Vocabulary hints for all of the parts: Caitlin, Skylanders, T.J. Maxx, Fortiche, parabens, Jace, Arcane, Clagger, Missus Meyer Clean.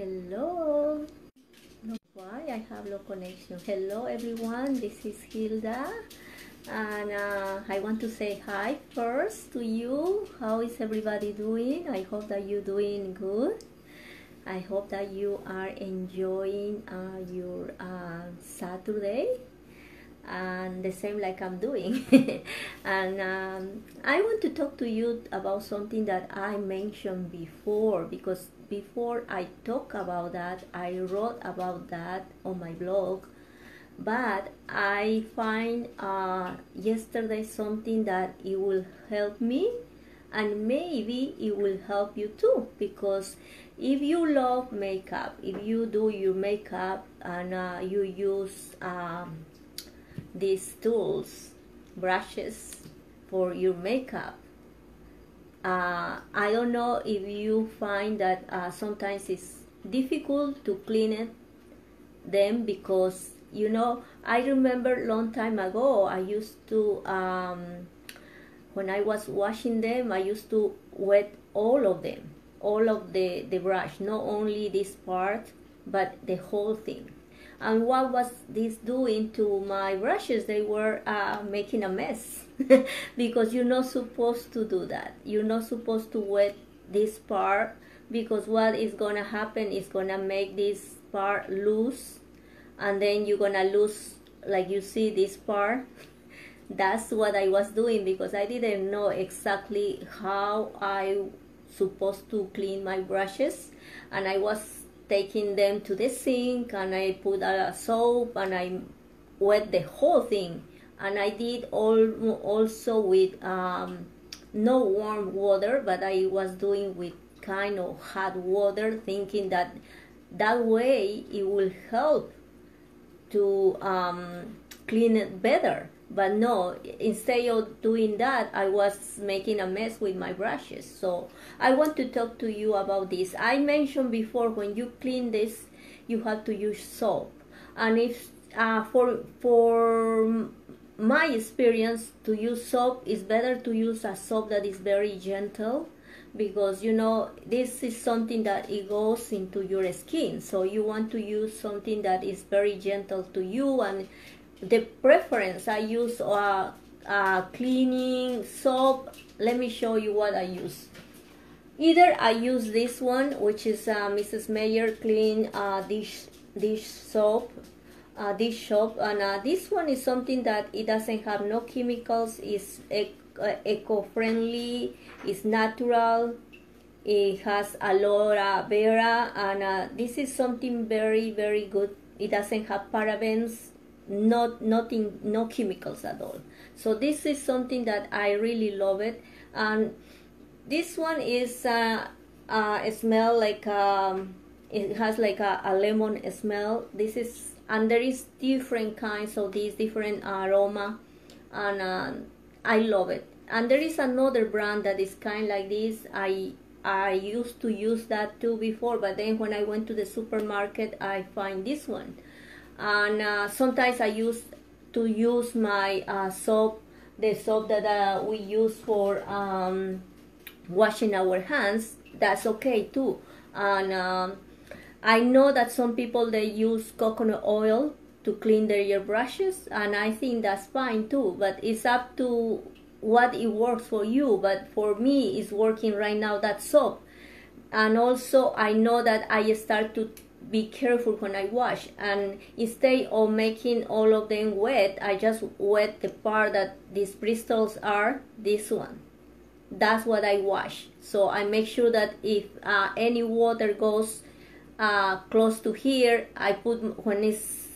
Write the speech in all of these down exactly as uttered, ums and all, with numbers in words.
Hello. Why I have no connection. Hello everyone, this is Hilda, and uh, I want to say hi first to you. How is everybody doing? I hope that you're doing good. I hope that you are enjoying uh, your uh, Saturday, and the same like I'm doing. And um, I want to talk to you about something that I mentioned before, because before I talk about that, I wrote about that on my blog, but I find uh, yesterday something that it will help me, and maybe it will help you too, because if you love makeup, if you do your makeup and uh, you use um, these tools, brushes for your makeup, uh, I don't know if you find that uh, sometimes it's difficult to clean it them, because you know, I remember long time ago I used to um, when I was washing them, I used to wet all of them, all of the, the brush, not only this part but the whole thing. And what was this doing to my brushes? They were uh, making a mess. Because you're not supposed to do that. You're not supposed to wet this part, because what is gonna happen is gonna make this part loose, and then you're gonna lose, like you see this part. That's what I was doing, because I didn't know exactly how I supposed to clean my brushes, and I was taking them to the sink, and I put a soap and I wet the whole thing. And I did all also with um, no warm water, but I was doing with kind of hot water, thinking that that way it will help to um, clean it better. But no, instead of doing that, I was making a mess with my brushes. So I want to talk to you about this. I mentioned before, when you clean this, you have to use soap. And if uh, for for my experience, to use soap, is better to use a soap that is very gentle, because you know, this is something that it goes into your skin. So you want to use something that is very gentle to you. And the preference, I use uh, uh, cleaning soap. Let me show you what I use. Either I use this one, which is uh, Missus Meyer Clean uh, dish, dish soap, uh, dish soap. And uh, this one is something that it doesn't have no chemicals, it's eco-friendly, it's natural, it has aloe vera, and uh, this is something very, very good. It doesn't have parabens. Not nothing, no chemicals at all. So this is something that I really love it. And this one is uh, uh, it smell like um, it has like a, a lemon smell. This is, and there is different kinds of these different aroma, and uh, I love it. And there is another brand that is kind like this. I I used to use that too before, but then when I went to the supermarket, I find this one. And uh, sometimes I used to use my uh, soap, the soap that uh, we use for um, washing our hands. That's okay too. And um, I know that some people, they use coconut oil to clean their brushes, and I think that's fine too, but it's up to what it works for you. But for me, it's working right now, that soap. And also I know that I start to be careful when I wash, and instead of making all of them wet, I just wet the part that these bristles are, this one. That's what I wash. So I make sure that if uh, any water goes uh, close to here, I put, when it's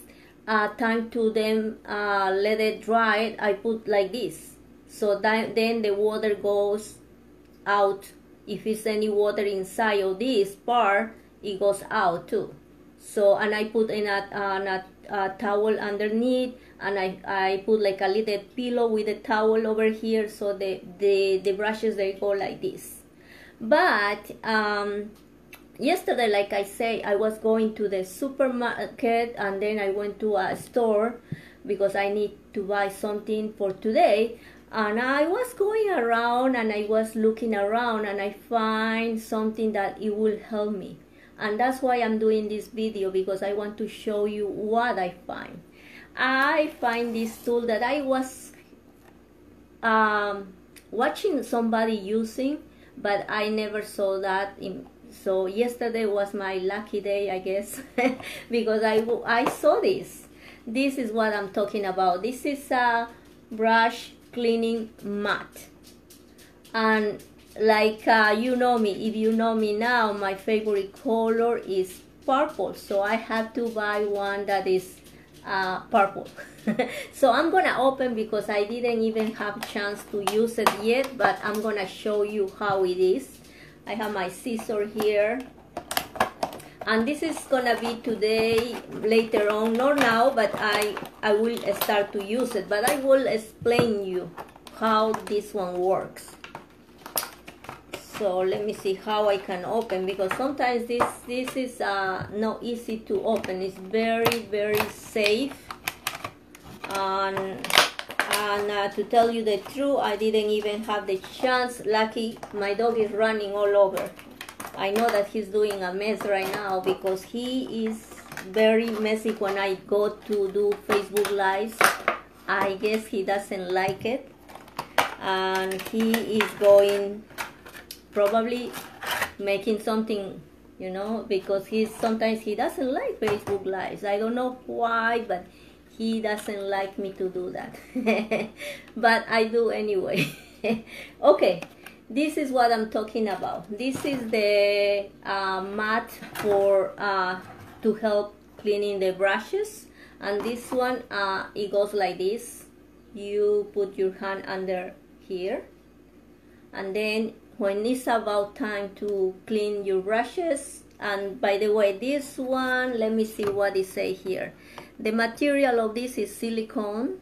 uh, time to them uh, let it dry, I put like this, so that then the water goes out. If it's any water inside of this part, it goes out too. So, and I put in a, a, a towel underneath, and I, I put like a little pillow with a towel over here, so the, the, the brushes, they go like this. But um, yesterday, like I say, I was going to the supermarket, and then I went to a store because I need to buy something for today. And I was going around and I was looking around, and I find something that it will help me. And that's why I'm doing this video, because I want to show you what I find. I find this tool that I was um, watching somebody using, but I never saw that in. So yesterday was my lucky day, I guess, because I, I saw this. This is what I'm talking about. This is a brush cleaning mat. And like uh, you know me, if you know me now, my favorite color is purple. So I have to buy one that is uh, purple. So I'm gonna open, because I didn't even have chance to use it yet, but I'm gonna show you how it is. I have my scissors here, and this is gonna be today, later on, not now, but I, I will start to use it, but I will explain you how this one works. So let me see how I can open, because sometimes this, this is uh, not easy to open. It's very, very safe, and And uh, to tell you the truth, I didn't even have the chance. Lucky, my dog is running all over. I know that he's doing a mess right now, because he is very messy when I go to do Facebook Lives. I guess he doesn't like it. And he is going, probably making something, you know, because he's, sometimes he doesn't like Facebook Lives. I don't know why, but he doesn't like me to do that, but I do anyway. Okay, this is what I'm talking about. This is the uh, mat for uh, to help cleaning the brushes, and this one uh, it goes like this. You put your hand under here, and then when it's about time to clean your brushes. And by the way, this one, let me see what it says here. The material of this is silicone,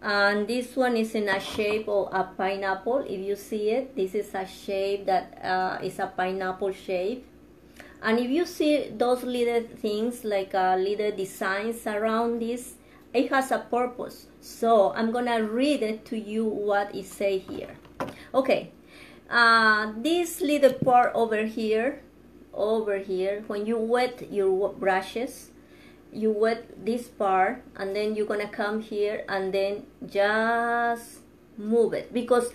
and this one is in a shape of a pineapple. If you see it, this is a shape that uh, is a pineapple shape. And if you see those little things, like uh, little designs around this, it has a purpose. So I'm gonna read it to you what it says here. Okay, uh, this little part over here, over here, when you wet your brushes, you wet this part, and then you're gonna come here and then just move it, because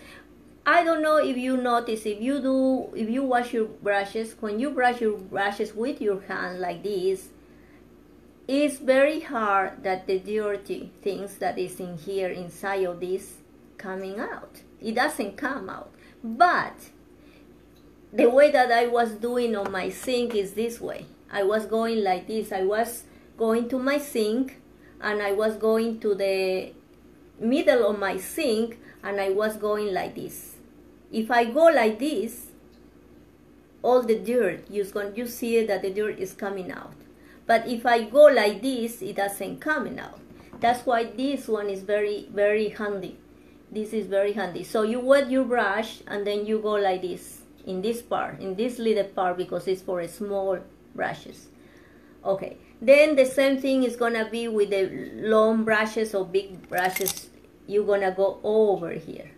I don't know if you notice, if you do, if you wash your brushes, when you brush your brushes with your hand like this, it's very hard that the dirty things that is in here, inside of this, coming out. It doesn't come out. But the way that I was doing on my sink is this way. I was going like this. I was going to my sink, and I was going to the middle of my sink, and I was going like this. If I go like this, all the dirt, you you see that the dirt is coming out. But if I go like this, it doesn't come out. That's why this one is very, very handy. This is very handy. So you wet your brush, and then you go like this in this part, in this little part, because it's for small brushes. Okay, then the same thing is gonna be with the long brushes or big brushes. You're gonna go over here,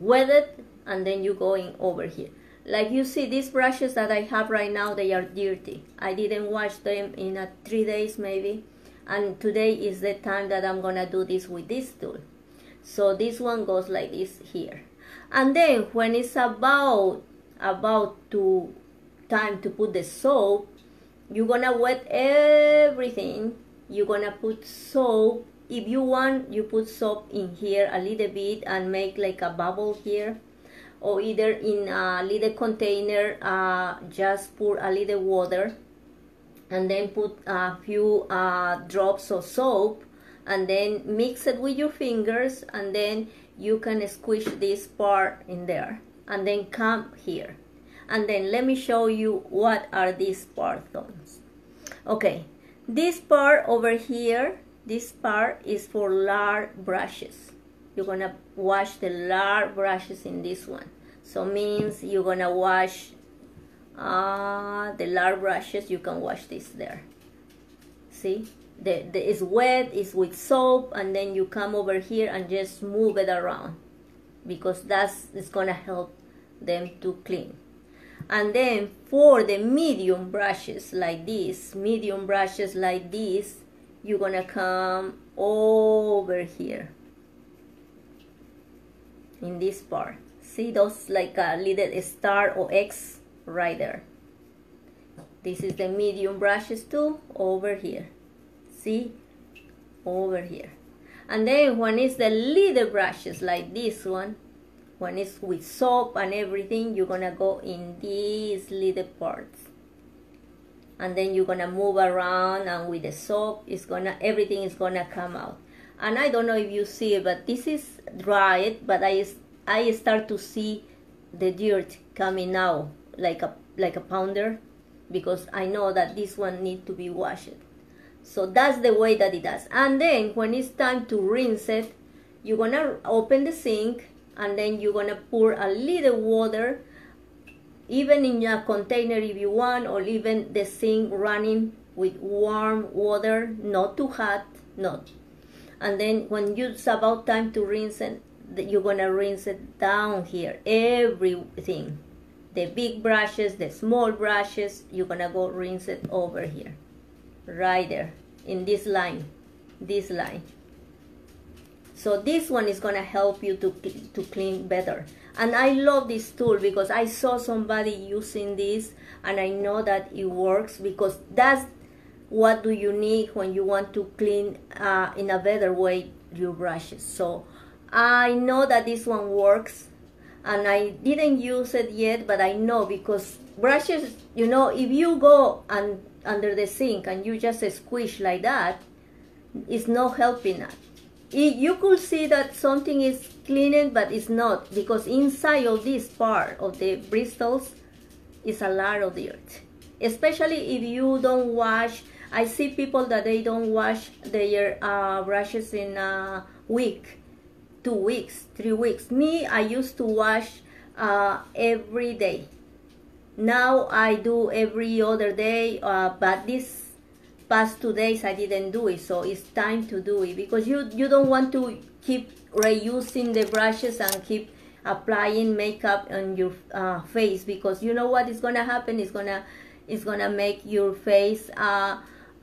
wet it, and then you're going over here. Like you see, these brushes that I have right now, they are dirty. I didn't wash them in a three days maybe, and today is the time that I'm gonna do this with this tool. So this one goes like this here. And then when it's about about to time to put the soap, you're gonna wet everything. You're gonna put soap. If you want, you put soap in here a little bit and make like a bubble here, or either in a little container, uh, just pour a little water, and then put a few uh, drops of soap, and then mix it with your fingers, and then you can squish this part in there, and then come here. And then let me show you what are these part things. Okay, this part over here, this part is for large brushes. You're gonna wash the large brushes in this one. So means you're gonna wash uh, the large brushes, you can wash this there. See? The, the, it's wet, it's with soap, and then you come over here and just move it around, because that's it's gonna help them to clean. And then for the medium brushes like this, medium brushes like this, you're gonna come over here in this part. See those like a little star or X right there? This is the medium brushes too, over here. See, over here. And then one is the little brushes like this one. One is with soap and everything. You're gonna go in these little parts. And then you're gonna move around, and with the soap, it's gonna, everything is gonna come out. And I don't know if you see it, but this is dried, but I, I start to see the dirt coming out like a, like a powder, because I know that this one needs to be washed. So that's the way that it does. And then when it's time to rinse it, you're gonna open the sink, and then you're gonna pour a little water, even in a container if you want, or even the sink running with warm water, not too hot, not. And then when it's about time to rinse it, you're gonna rinse it down here, everything. The big brushes, the small brushes, you're gonna go rinse it over here, right there, in this line, this line. So this one is gonna help you to, to clean better. And I love this tool because I saw somebody using this, and I know that it works, because that's what do you need when you want to clean uh, in a better way your brushes. So I know that this one works, and I didn't use it yet, but I know, because brushes, you know, if you go and under the sink and you just squish like that, it's not helping us. It, you could see that something is cleaning, but it's not, because inside of this part of the bristles is a lot of dirt, especially if you don't wash. I see people that they don't wash their uh, brushes in a week, two weeks, three weeks. Me, I used to wash uh, every day. Now I do every other day, uh, but this past two days I didn't do it, so it's time to do it, because you you don't want to keep reusing the brushes and keep applying makeup on your uh, face, because you know what is gonna happen. It's gonna it's gonna make your face uh,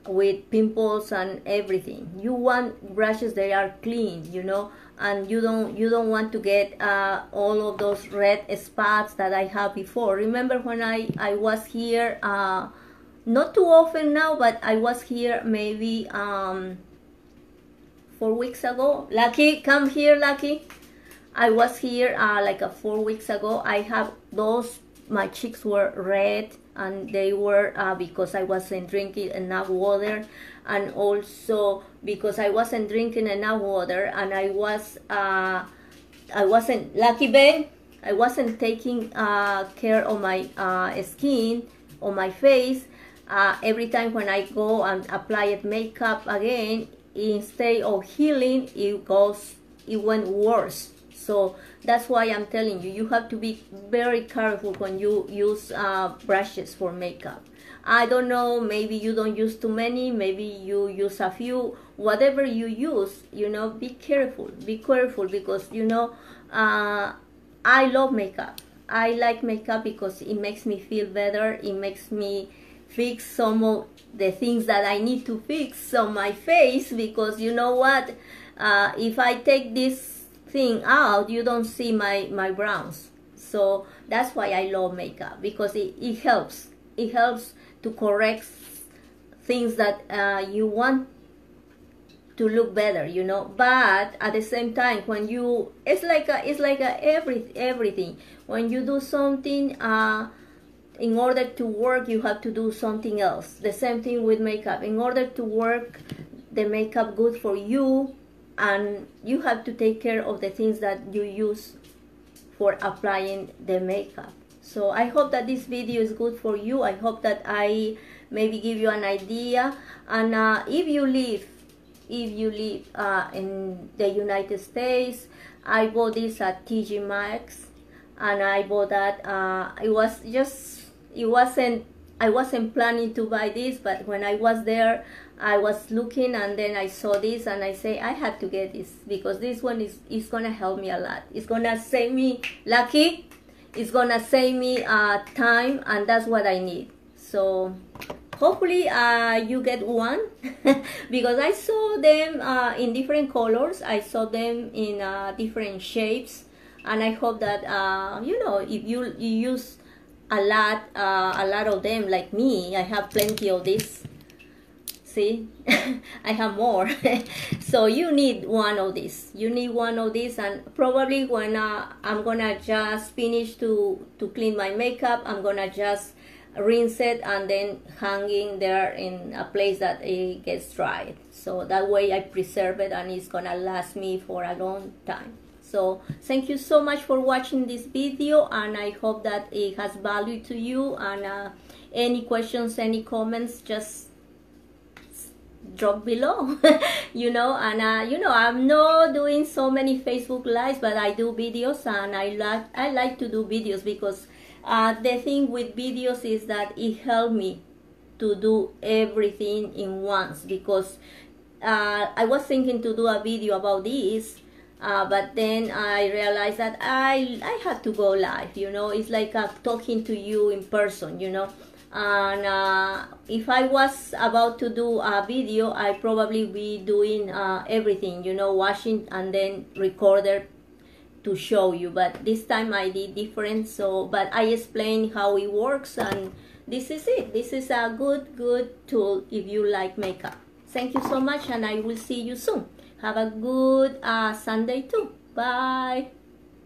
with pimples and everything. You want brushes that are clean, you know, and you don't you don't want to get uh, all of those red spots that I had before. Remember when I I was here. Uh, Not too often now, but I was here maybe um, four weeks ago. Lucky, come here, Lucky. I was here uh, like a four weeks ago. I have those, my cheeks were red, and they were uh, because I wasn't drinking enough water, and also because I wasn't drinking enough water, and I was, uh, I wasn't, Lucky Ben, I wasn't taking uh, care of my uh, skin, on my face. Uh, every time when I go and apply it makeup again, instead of healing, it goes, it went worse. So that's why I'm telling you, you have to be very careful when you use uh, brushes for makeup. I don't know, maybe you don't use too many, maybe you use a few. Whatever you use, you know, be careful, be careful, because, you know, uh, I love makeup. I like makeup because it makes me feel better, it makes me fix some of the things that I need to fix on my face, because you know what, uh, if I take this thing out, you don't see my, my browns. So that's why I love makeup, because it, it helps. It helps to correct things that uh, you want to look better, you know. But at the same time, when you, it's like a, it's like a every, everything. When you do something, uh, in order to work, you have to do something else. The same thing with makeup. In order to work, the makeup good for you, and you have to take care of the things that you use for applying the makeup. So I hope that this video is good for you. I hope that I maybe give you an idea. And uh, if you live, if you live uh, in the United States, I bought this at T J Maxx, and I bought that. Uh, it was just. It wasn't, I wasn't planning to buy this, but when I was there, I was looking, and then I saw this, and I say, I have to get this, because this one is, is gonna help me a lot. It's gonna save me, Lucky, it's gonna save me uh, time, and that's what I need. So hopefully uh, you get one because I saw them uh, in different colors. I saw them in uh, different shapes, and I hope that uh, you know, if you, you use a lot uh, a lot of them like me. I have plenty of this. See, I have more. So you need one of these. You need one of these, and probably when uh, I'm gonna just finish to to clean my makeup, I'm gonna just rinse it and then hanging there in a place that it gets dried. So that way I preserve it, and it's gonna last me for a long time. So thank you so much for watching this video, and I hope that it has value to you. And uh, any questions, any comments, just drop below. You know, and uh, you know, I'm not doing so many Facebook lives, but I do videos, and I like I like to do videos because uh, the thing with videos is that it helped me to do everything in once, because uh, I was thinking to do a video about this, uh, but then I realized that I I had to go live. You know, it's like I'm talking to you in person, you know. And uh, if I was about to do a video, I probably be doing uh, everything, you know, washing and then recorder to show you. But this time I did different. So, but I explained how it works, and this is it. This is a good, good tool if you like makeup. Thank you so much, and I will see you soon. Have a good uh, Sunday too. Bye.